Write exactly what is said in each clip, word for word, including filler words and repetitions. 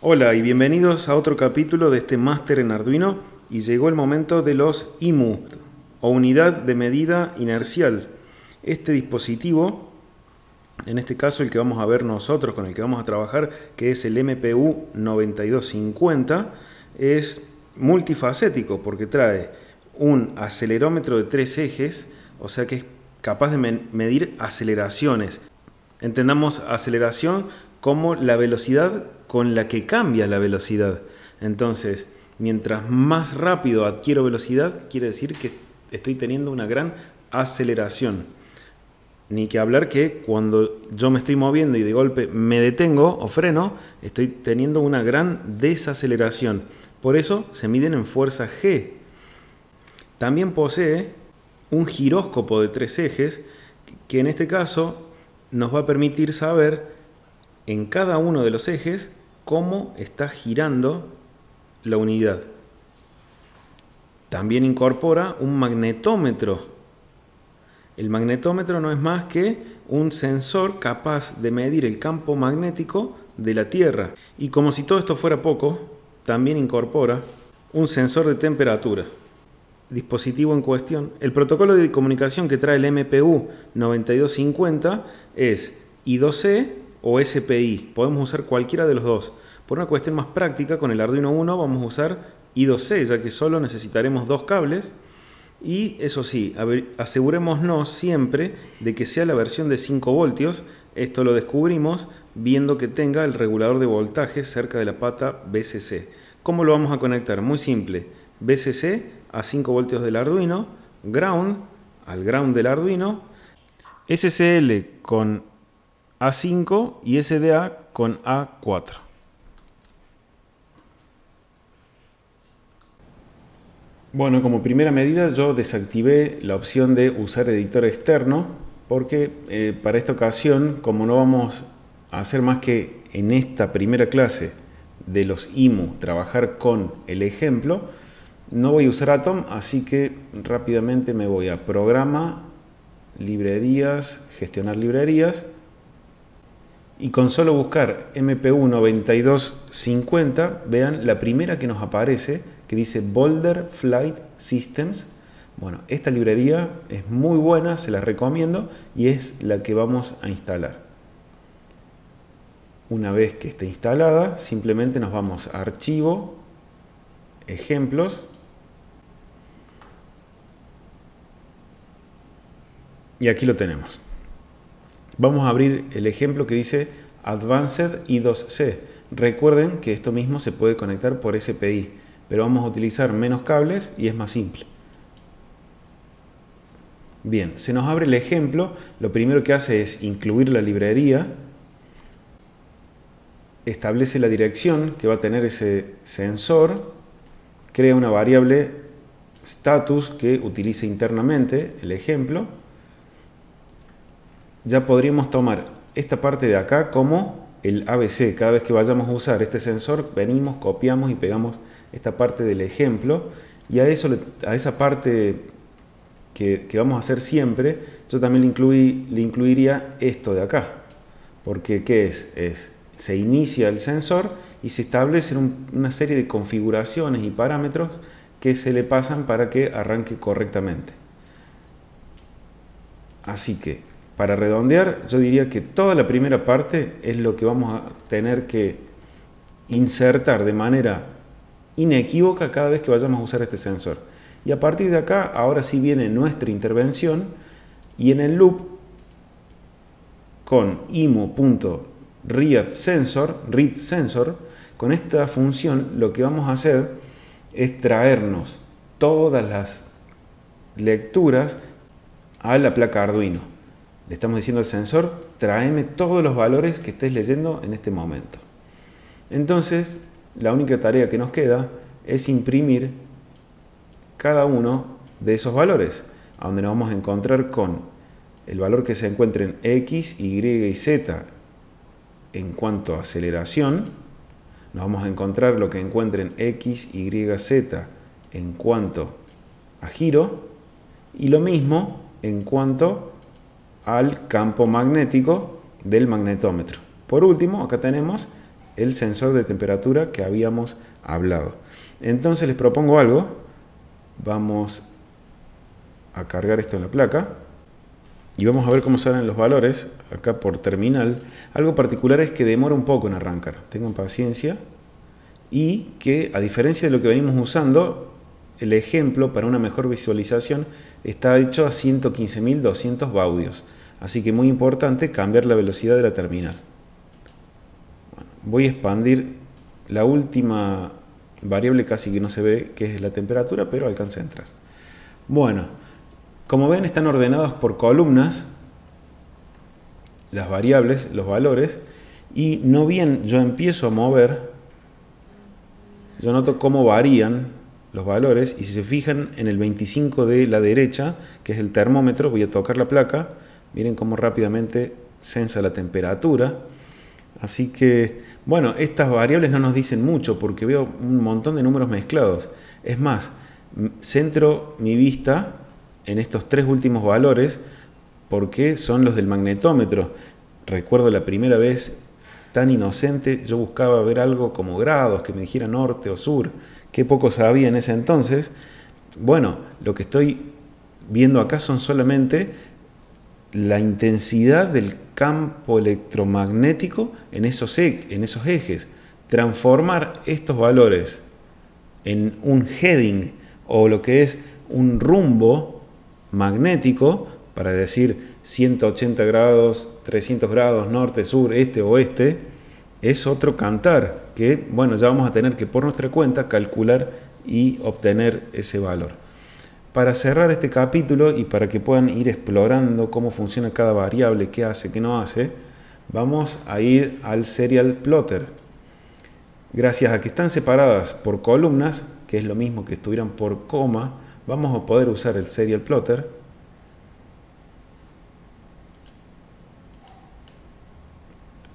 Hola y bienvenidos a otro capítulo de este máster en Arduino, y llegó el momento de los I M U o unidad de medida inercial. Este dispositivo, en este caso el que vamos a ver nosotros, con el que vamos a trabajar, que es el M P U nueve dos cinco cero, es multifacético porque trae un acelerómetro de tres ejes, o sea que es capaz de medir aceleraciones. Entendamos aceleración como la velocidad con la que cambia la velocidad. Entonces, mientras más rápido adquiero velocidad, quiere decir que estoy teniendo una gran aceleración. Ni que hablar que cuando yo me estoy moviendo y de golpe me detengo o freno, estoy teniendo una gran desaceleración. Por eso se miden en fuerza G. También posee un giróscopo de tres ejes, que en este caso nos va a permitir saber en cada uno de los ejes cómo está girando la unidad. También incorpora un magnetómetro. El magnetómetro no es más que un sensor capaz de medir el campo magnético de la Tierra. Y como si todo esto fuera poco, también incorpora un sensor de temperatura. Dispositivo en cuestión. El protocolo de comunicación que trae el M P U nueve dos cinco cero es I dos C o S P I. Podemos usar cualquiera de los dos. Por una cuestión más práctica, con el Arduino Uno vamos a usar I dos C, ya que solo necesitaremos dos cables. Y eso sí, asegurémonos siempre de que sea la versión de cinco voltios. Esto lo descubrimos viendo que tenga el regulador de voltaje cerca de la pata V C C. ¿Cómo lo vamos a conectar? Muy simple. V C C a cinco voltios del Arduino, ground al ground del Arduino, S C L con A cinco y S D A con A cuatro. Bueno, como primera medida yo desactivé la opción de usar editor externo porque eh, para esta ocasión, como no vamos a hacer más que en esta primera clase de los I M U trabajar con el ejemplo, no voy a usar Atom, así que rápidamente me voy a programa, librerías, gestionar librerías. Y con solo buscar M P U nueve dos cinco cero, vean la primera que nos aparece, que dice Boulder Flight Systems. Bueno, esta librería es muy buena, se la recomiendo y es la que vamos a instalar. Una vez que esté instalada, simplemente nos vamos a Archivo, Ejemplos. Y aquí lo tenemos. Vamos a abrir el ejemplo que dice Advanced I dos C. Recuerden que esto mismo se puede conectar por S P I, pero vamos a utilizar menos cables y es más simple. Bien, se nos abre el ejemplo. Lo primero que hace es incluir la librería. Establece la dirección que va a tener ese sensor. Crea una variable status que utiliza internamente el ejemplo. Ya podríamos tomar esta parte de acá como el A B C. Cada vez que vayamos a usar este sensor, venimos, copiamos y pegamos esta parte del ejemplo. Y a, eso, a esa parte que, que vamos a hacer siempre, yo también le, incluí, le incluiría esto de acá. Porque ¿qué es? es? Se inicia el sensor y se establecen un, una serie de configuraciones y parámetros que se le pasan para que arranque correctamente. Así que, para redondear, yo diría que toda la primera parte es lo que vamos a tener que insertar de manera inequívoca cada vez que vayamos a usar este sensor. Y a partir de acá, ahora sí viene nuestra intervención, y en el loop con I M U.readSensor, readSensor, con esta función lo que vamos a hacer es traernos todas las lecturas a la placa Arduino. Le estamos diciendo al sensor, tráeme todos los valores que estés leyendo en este momento. Entonces, la única tarea que nos queda es imprimir cada uno de esos valores, a donde nos vamos a encontrar con el valor que se encuentre en X, Y y Z en cuanto a aceleración. Nos vamos a encontrar lo que encuentre en X, Y, Z en cuanto a giro. Y lo mismo en cuanto al campo magnético del magnetómetro. Por último, acá tenemos el sensor de temperatura que habíamos hablado. Entonces les propongo algo. Vamos a cargar esto en la placa y vamos a ver cómo salen los valores acá por terminal. Algo particular es que demora un poco en arrancar. Tengan paciencia. Y que, a diferencia de lo que venimos usando, el ejemplo para una mejor visualización está hecho a ciento quince mil doscientos baudios. Así que muy importante cambiar la velocidad de la terminal. Bueno, voy a expandir la última variable, casi que no se ve, que es la temperatura, pero alcanza a entrar. Bueno, como ven, están ordenados por columnas las variables, los valores. Y no bien yo empiezo a mover, yo noto cómo varían los valores. Y si se fijan en el veinticinco de la derecha, que es el termómetro, voy a tocar la placa, miren cómo rápidamente sensa la temperatura. Así que, bueno, estas variables no nos dicen mucho porque veo un montón de números mezclados. Es más, centro mi vista en estos tres últimos valores porque son los del magnetómetro. Recuerdo la primera vez tan inocente, yo buscaba ver algo como grados, que me dijera norte o sur. Qué poco sabía en ese entonces. Bueno, lo que estoy viendo acá son solamente la intensidad del campo electromagnético en esos, e en esos ejes. Transformar estos valores en un heading o lo que es un rumbo magnético, para decir ciento ochenta grados, trescientos grados, norte, sur, este, oeste, es otro cantar que, bueno, ya vamos a tener que por nuestra cuenta calcular y obtener ese valor. Para cerrar este capítulo y para que puedan ir explorando cómo funciona cada variable, qué hace, qué no hace, vamos a ir al Serial Plotter. Gracias a que están separadas por columnas, que es lo mismo que estuvieran por coma, vamos a poder usar el Serial Plotter.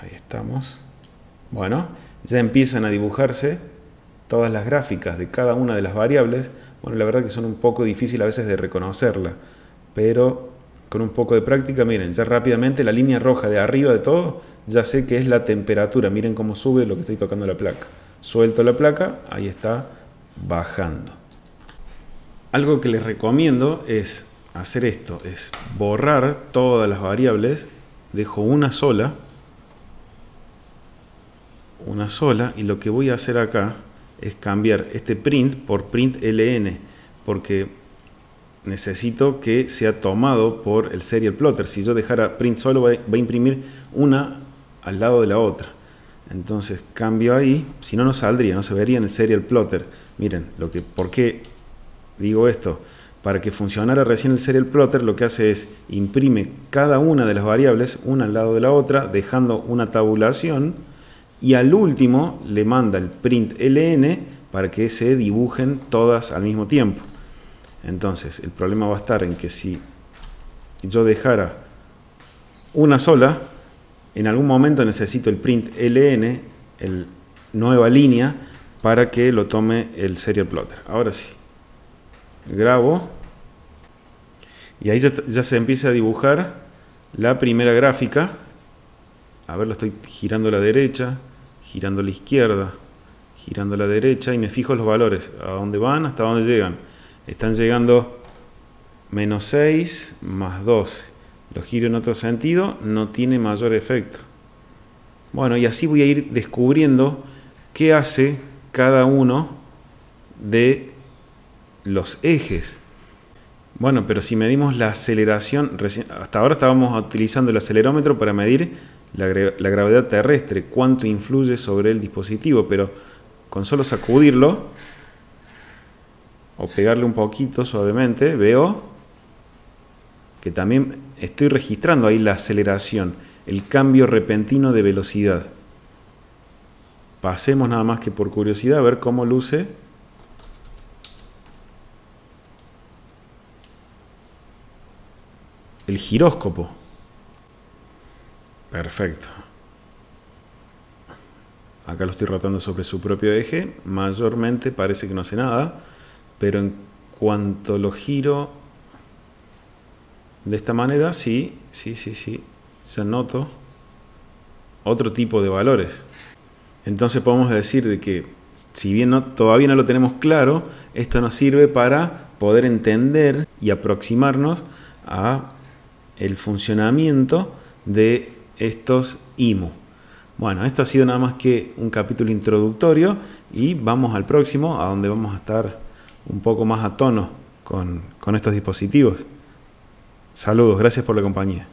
Ahí estamos. Bueno, ya empiezan a dibujarse todas las gráficas de cada una de las variables. Bueno, la verdad que son un poco difíciles a veces de reconocerla, pero con un poco de práctica, miren, ya rápidamente la línea roja de arriba de todo, ya sé que es la temperatura. Miren cómo sube lo que estoy tocando la placa. Suelto la placa, ahí está bajando. Algo que les recomiendo es hacer esto, es borrar todas las variables, dejo una sola, una sola, y lo que voy a hacer acá es cambiar este print por print L N porque necesito que sea tomado por el serial plotter. Si yo dejara print solo, va a imprimir una al lado de la otra. Entonces cambio ahí, si no, no saldría, no se vería en el serial plotter. Miren, lo que, ¿por qué digo esto? Para que funcionara recién el serial plotter, lo que hace es imprime cada una de las variables una al lado de la otra, dejando una tabulación. Y al último le manda el print L N para que se dibujen todas al mismo tiempo. Entonces el problema va a estar en que si yo dejara una sola, en algún momento necesito el print L N, el nueva línea, para que lo tome el serial plotter. Ahora sí, grabo. Y ahí ya, ya se empieza a dibujar la primera gráfica. A ver, lo estoy girando a la derecha, girando a la izquierda, girando a la derecha, y me fijo los valores, a dónde van, hasta dónde llegan. Están llegando menos seis, más doce. Lo giro en otro sentido, no tiene mayor efecto. Bueno, y así voy a ir descubriendo qué hace cada uno de los ejes. Bueno, pero si medimos la aceleración, hasta ahora estábamos utilizando el acelerómetro para medir la, la gravedad terrestre, cuánto influye sobre el dispositivo, pero con solo sacudirlo o pegarle un poquito suavemente, veo que también estoy registrando ahí la aceleración, el cambio repentino de velocidad. Pasemos nada más que por curiosidad a ver cómo luce. El giróscopo. Perfecto. Acá lo estoy rotando sobre su propio eje. Mayormente parece que no hace nada, pero en cuanto lo giro De esta manera, sí, sí, sí, sí, ya noto otro tipo de valores. Entonces podemos decir de que, si bien no, todavía no lo tenemos claro, esto nos sirve para poder entender y aproximarnos a el funcionamiento de estos I M U. Bueno, esto ha sido nada más que un capítulo introductorio y vamos al próximo, a donde vamos a estar un poco más a tono con, con estos dispositivos. Saludos, gracias por la compañía.